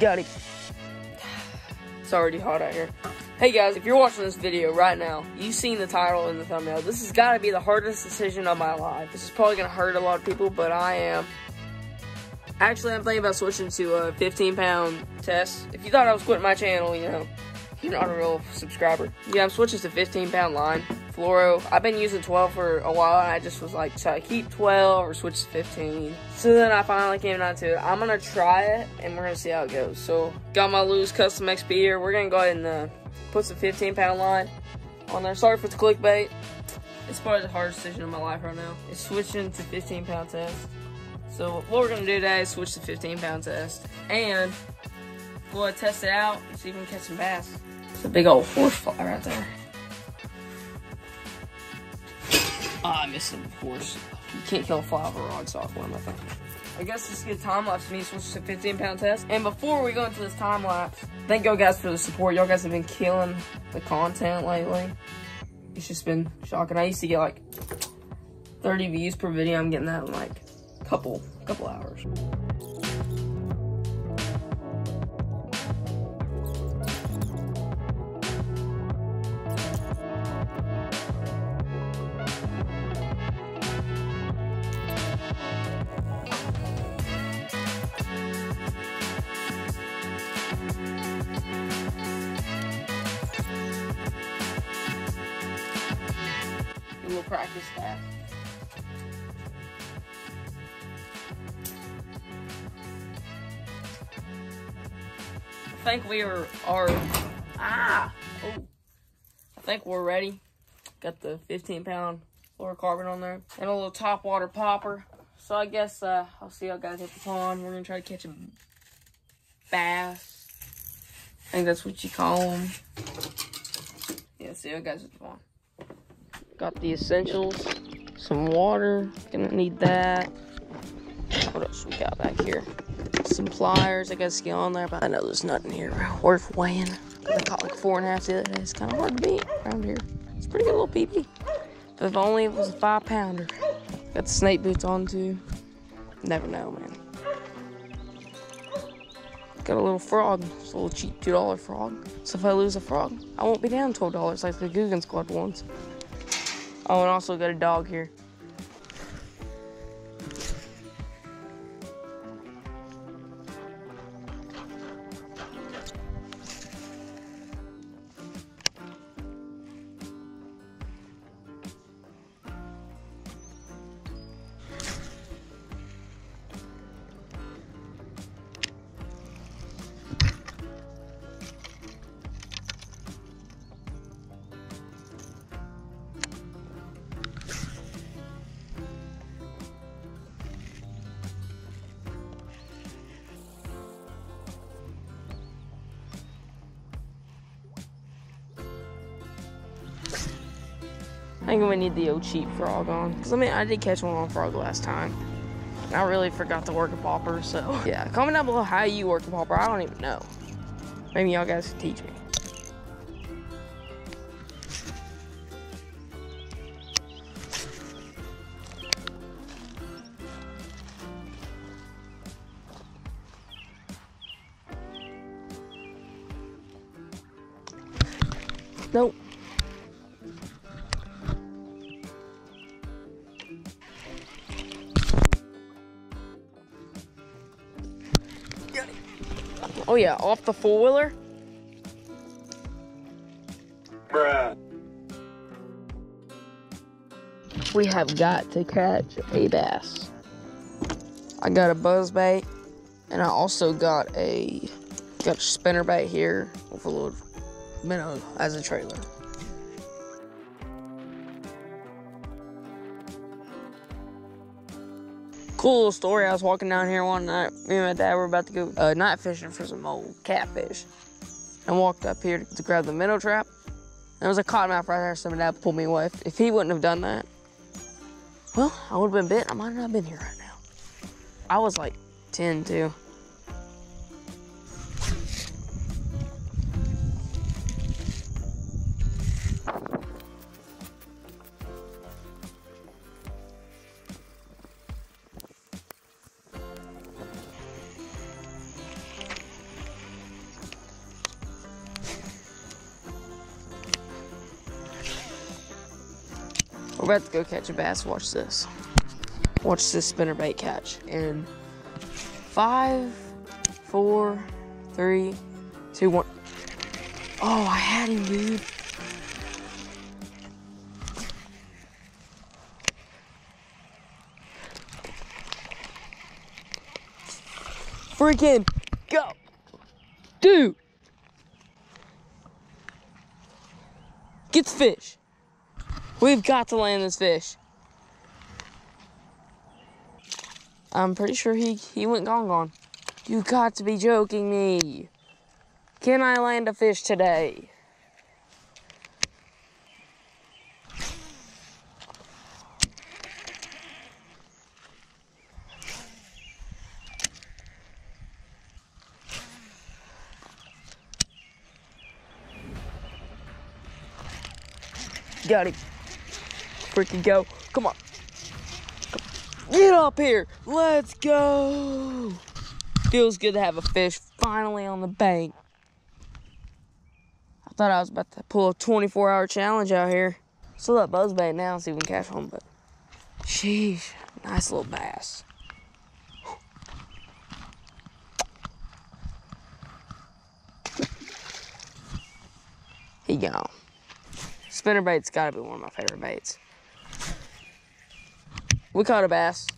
Got it. It's already hot out here. Hey guys, if you're watching this video right now, you've seen the title and the thumbnail. This has got to be the hardest decision of my life. This is probably going to hurt a lot of people, but I am. Actually, I'm thinking about switching to a 15-pound test. If you thought I was quitting my channel, you know, you're not a real subscriber. Yeah, I'm switching to 15-pound line. Fluoro. I've been using 12 for a while, and I just was like, should I keep 12 or switch to 15? So then I finally came down to it. I'm going to try it, and we're going to see how it goes. So, got my Lose Custom XP here. We're going to go ahead and put some 15-pound line on there. Sorry for the clickbait. It's probably the hardest decision of my life right now. It's switching to 15-pound test. So what we're going to do today is switch to 15-pound test, and we'll test it out and see if we can catch some bass. It's a big old horse fly right there. Oh, I missed him, of course. You can't kill a fly with a rod soft one, I think. I guess this is a good time lapse for me to switch to 15-pound test. And before we go into this time lapse, thank y'all guys for the support. Y'all guys have been killing the content lately. It's just been shocking. I used to get like 30 views per video. I'm getting that in like couple hours. We'll practice that. I think we are ready. Got the 15-pound fluorocarbon on there and a little top water popper. So I guess I'll see y'all guys at the pond. We're gonna try to catch a bass. I think that's what you call them. Yeah, see y'all guys at the pond. Got the essentials, some water. Gonna need that. What else we got back here? Some pliers. I got a scale on there, but I know there's nothing here worth weighing. I caught like 4.5 the other day. It's kind of hard to beat around here. It's a pretty good little PB. But if only it was a 5-pounder. Got the snake boots on too. Never know, man. Got a little frog. It's a little cheap $2 frog. So if I lose a frog, I won't be down $12 like the Googan Squad ones. Oh, and also got a dog here. I think I'm gonna need the old cheap frog on. Cause I mean, I did catch one on frog last time. And I really forgot to work a popper, so. Yeah, comment down below how you work a popper. I don't even know. Maybe y'all guys can teach me. Nope. Oh yeah, off the four-wheeler? Bruh. We have got to catch a bass. I got a buzzbait, and I also got a spinnerbait here with a little minnow as a trailer. Cool little story, I was walking down here one night, me and my dad were about to go night fishing for some old catfish. And walked up here to grab the minnow trap. There was a cottonmouth right there, so my dad pulled me away. If he wouldn't have done that, well, I would've been bit, I might not have been here right now. I was like 10 too. We're about to go catch a bass. Watch this. Watch this spinnerbait catch. In 5, 4, 3, 2, 1. Oh, I had him, dude. Freaking go, dude. Get the fish. We've got to land this fish. I'm pretty sure he went gone. You got to be joking me. Can I land a fish today? Got him. Freaking go. Come on. Get up here. Let's go. Feels good to have a fish finally on the bank. I thought I was about to pull a 24-hour challenge out here. Still that buzz bait now and see if we can catch one, but sheesh. Nice little bass. He gone. Spinnerbait's gotta be one of my favorite baits. We caught a bass.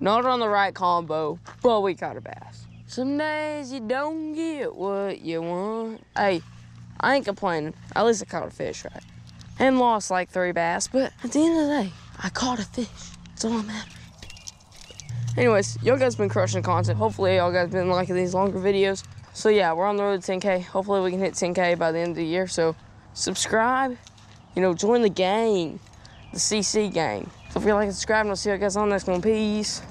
Not on the right combo, but we caught a bass. Some days you don't get what you want. Hey, I ain't complaining. At least I caught a fish, right? And lost like 3 bass, but at the end of the day, I caught a fish. That's all that matters. Anyways, y'all guys been crushing content. Hopefully y'all guys been liking these longer videos. So yeah, we're on the road to 10K. Hopefully we can hit 10K by the end of the year, so subscribe. You know, join the gang, the CC gang. So if you like and subscribe, and I'll see you guys on the next one. Peace.